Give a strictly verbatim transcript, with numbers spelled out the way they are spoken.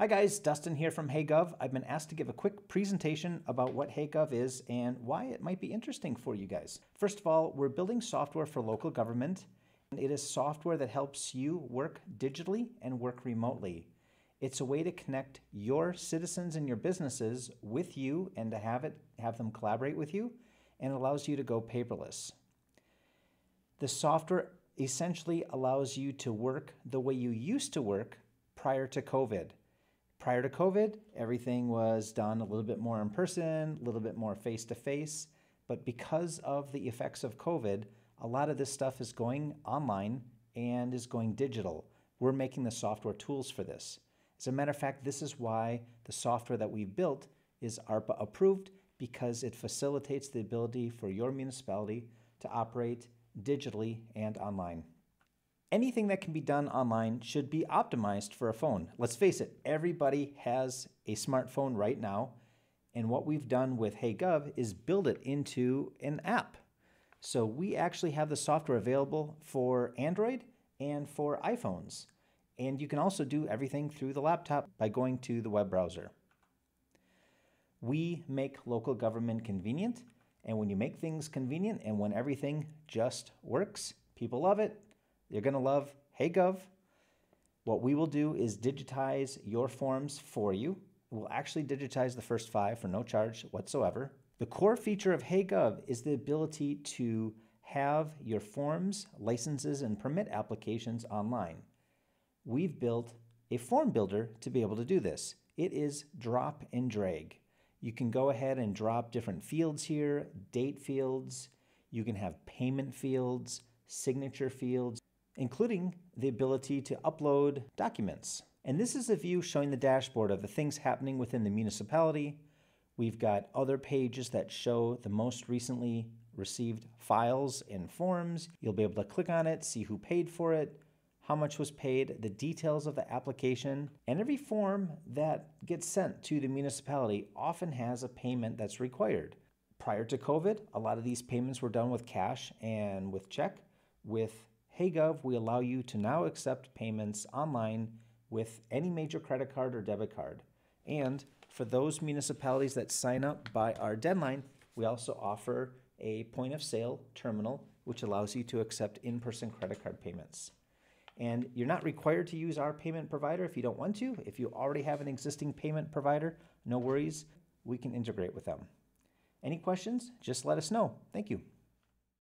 Hi guys, Dustin here from HeyGov. I've been asked to give a quick presentation about what HeyGov is and why it might be interesting for you guys. First of all, we're building software for local government, and it is software that helps you work digitally and work remotely. It's a way to connect your citizens and your businesses with you and to have it have them collaborate with you, and it allows you to go paperless. The software essentially allows you to work the way you used to work prior to COVID. Prior to COVID, everything was done a little bit more in person, a little bit more face-to-face, but because of the effects of COVID, a lot of this stuff is going online and is going digital. We're making the software tools for this. As a matter of fact, this is why the software that we built is ARPA approved, because it facilitates the ability for your municipality to operate digitally and online. Anything that can be done online should be optimized for a phone. Let's face it, everybody has a smartphone right now, and what we've done with HeyGov is build it into an app. So we actually have the software available for Android and for iPhones. And you can also do everything through the laptop by going to the web browser. We make local government convenient, and when you make things convenient and when everything just works, people love it. You're going to love HeyGov. What we will do is digitize your forms for you. We'll actually digitize the first five for no charge whatsoever. The core feature of HeyGov is the ability to have your forms, licenses, and permit applications online. We've built a form builder to be able to do this. It is drop and drag. You can go ahead and drop different fields here, date fields. You can have payment fields, signature fields, including the ability to upload documents. And this is a view showing the dashboard of the things happening within the municipality. We've got other pages that show the most recently received files and forms. You'll be able to click on it, see who paid for it, how much was paid, the details of the application. And every form that gets sent to the municipality often has a payment that's required. Prior to COVID, a lot of these payments were done with cash and with check. With HeyGov, we allow you to now accept payments online with any major credit card or debit card. And for those municipalities that sign up by our deadline, we also offer a point of sale terminal, which allows you to accept in-person credit card payments. And you're not required to use our payment provider if you don't want to. If you already have an existing payment provider, no worries, we can integrate with them. Any questions? Just let us know. Thank you.